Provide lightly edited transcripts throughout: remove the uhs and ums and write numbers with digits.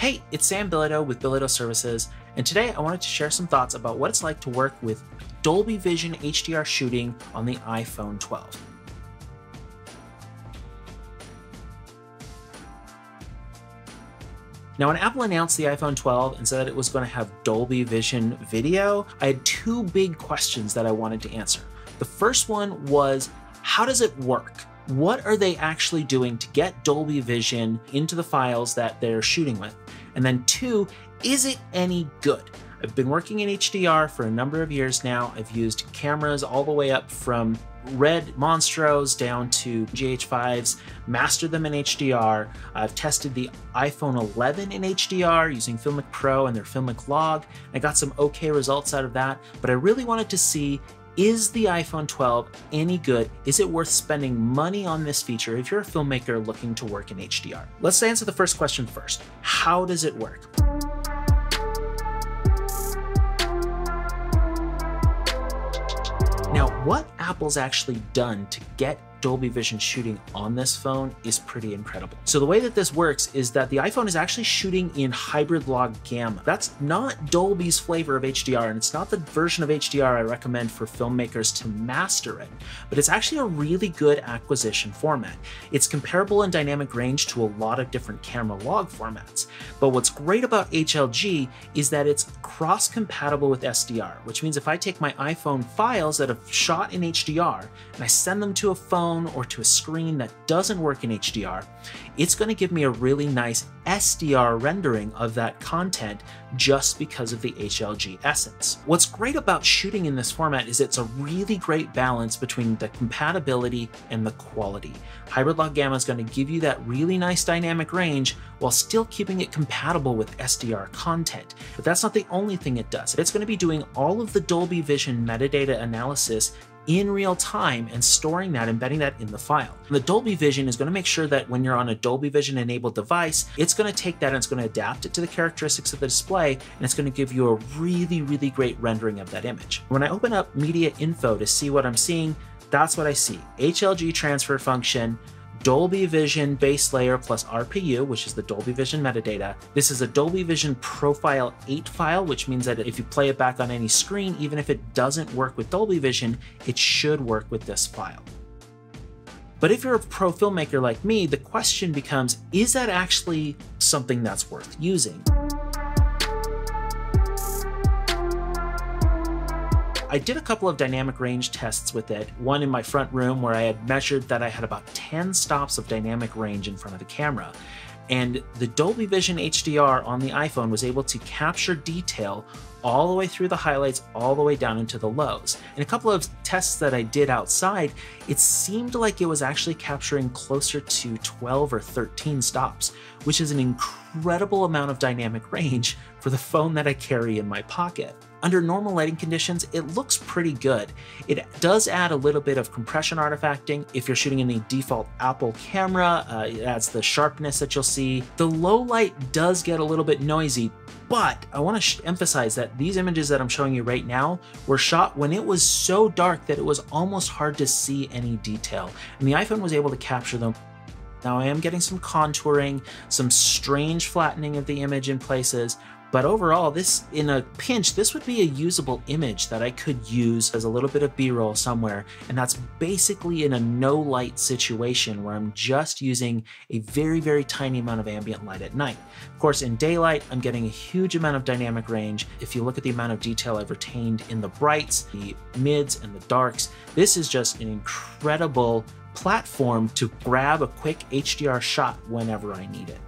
Hey, it's Sam Bilodeau with Bilodeau Services, and today I wanted to share some thoughts about what it's like to work with Dolby Vision HDR shooting on the iPhone 12. Now, when Apple announced the iPhone 12 and said that it was going to have Dolby Vision video, I had two big questions that I wanted to answer. The first one was, how does it work? What are they actually doing to get Dolby Vision into the files that they're shooting with? And then two, is it any good? I've been working in HDR for a number of years now. I've used cameras all the way up from Red Monstros down to GH5s, mastered them in HDR. I've tested the iPhone 11 in HDR using Filmic Pro and their Filmic Log. I got some okay results out of that, but I really wanted to see, is the iPhone 12 any good? Is it worth spending money on this feature if you're a filmmaker looking to work in HDR? Let's answer the first question first. How does it work? Now, what Apple's actually done to get Dolby Vision shooting on this phone is pretty incredible. So the way that this works is that the iPhone is actually shooting in Hybrid Log Gamma. That's not Dolby's flavor of HDR, and it's not the version of HDR I recommend for filmmakers to master it, but it's actually a really good acquisition format. It's comparable in dynamic range to a lot of different camera log formats. But what's great about HLG is that it's cross-compatible with SDR, which means if I take my iPhone files that have shot in HDR and I send them to a phone or to a screen that doesn't work in HDR, it's going to give me a really nice SDR rendering of that content just because of the HLG essence. What's great about shooting in this format is it's a really great balance between the compatibility and the quality. Hybrid Log Gamma is going to give you that really nice dynamic range while still keeping it compatible with SDR content. But that's not the only thing it does. It's going to be doing all of the Dolby Vision metadata analysis in real time and storing that, embedding that in the file. And the Dolby Vision is going to make sure that when you're on a Dolby Vision enabled device, it's going to take that and it's going to adapt it to the characteristics of the display, and it's going to give you a really, really great rendering of that image. When I open up media info to see what I'm seeing, that's what I see. HLG transfer function, Dolby Vision base layer plus RPU, which is the Dolby Vision metadata. This is a Dolby Vision Profile 8 file, which means that if you play it back on any screen, even if it doesn't work with Dolby Vision, it should work with this file. But if you're a pro filmmaker like me, the question becomes, is that actually something that's worth using? I did a couple of dynamic range tests with it, one in my front room where I had measured that I had about 10 stops of dynamic range in front of the camera. And the Dolby Vision HDR on the iPhone was able to capture detail all the way through the highlights, all the way down into the lows. In a couple of tests that I did outside, it seemed like it was actually capturing closer to 12 or 13 stops, which is an incredible amount of dynamic range for the phone that I carry in my pocket. Under normal lighting conditions, it looks pretty good. It does add a little bit of compression artifacting. If you're shooting in the default Apple camera, it adds the sharpness that you'll see. The low light does get a little bit noisy, but I want to emphasize that these images that I'm showing you right now were shot when it was so dark that it was almost hard to see any detail, and the iPhone was able to capture them. Now I am getting some contouring, some strange flattening of the image in places, but overall, this, in a pinch, this would be a usable image that I could use as a little bit of B-roll somewhere, and that's basically in a no-light situation where I'm just using a very, very tiny amount of ambient light at night. Of course, in daylight, I'm getting a huge amount of dynamic range. If you look at the amount of detail I've retained in the brights, the mids, and the darks, this is just an incredible platform to grab a quick HDR shot whenever I need it.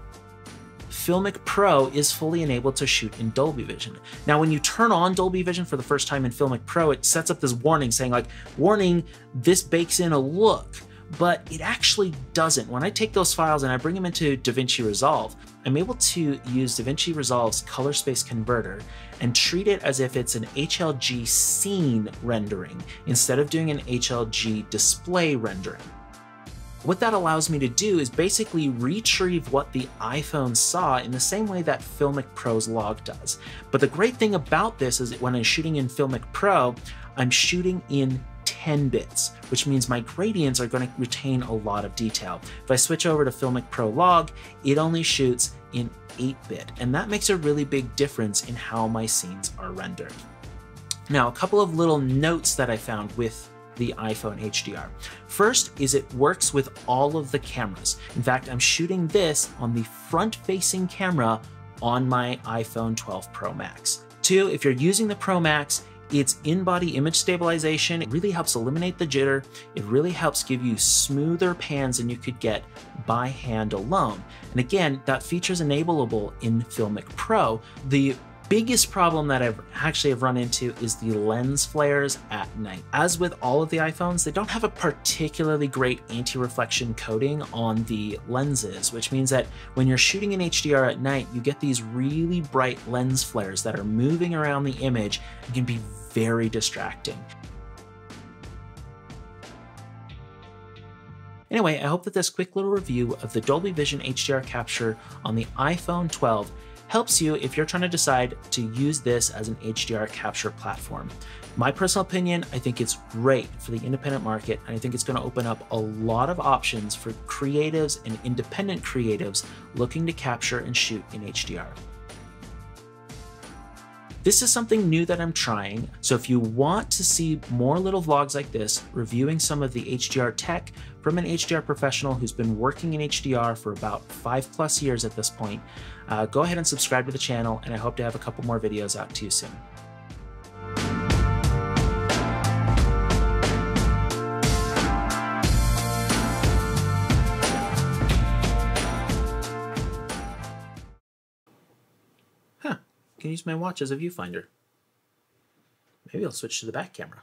Filmic Pro is fully enabled to shoot in Dolby Vision. Now, when you turn on Dolby Vision for the first time in Filmic Pro, it sets up this warning saying like, warning, this bakes in a look, but it actually doesn't. When I take those files and I bring them into DaVinci Resolve, I'm able to use DaVinci Resolve's color space converter and treat it as if it's an HLG scene rendering instead of doing an HLG display rendering. What that allows me to do is basically retrieve what the iPhone saw in the same way that Filmic Pro's log does. But the great thing about this is that when I'm shooting in Filmic Pro, I'm shooting in 10 bits, which means my gradients are going to retain a lot of detail. If I switch over to Filmic Pro Log, it only shoots in 8-bit, and that makes a really big difference in how my scenes are rendered. Now, a couple of little notes that I found with the iPhone HDR. First is it works with all of the cameras. In fact, I'm shooting this on the front-facing camera on my iPhone 12 Pro Max. Two, if you're using the Pro Max, it's in-body image stabilization. It really helps eliminate the jitter. It really helps give you smoother pans than you could get by hand alone. And again, that feature is enableable in Filmic Pro. The biggest problem that I've actually have run into is the lens flares at night. As with all of the iPhones, they don't have a particularly great anti-reflection coating on the lenses, which means that when you're shooting in HDR at night, you get these really bright lens flares that are moving around the image and can be very distracting. Anyway, I hope that this quick little review of the Dolby Vision HDR capture on the iPhone 12 helps you if you're trying to decide to use this as an HDR capture platform. My personal opinion, I think it's great for the independent market, and I think it's going to open up a lot of options for creatives and independent creatives looking to capture and shoot in HDR. This is something new that I'm trying, so if you want to see more little vlogs like this, reviewing some of the HDR tech from an HDR professional who's been working in HDR for about 5+ years at this point, go ahead and subscribe to the channel, and I hope to have a couple more videos out to you soon. Can use my watch as a viewfinder. Maybe I'll switch to the back camera.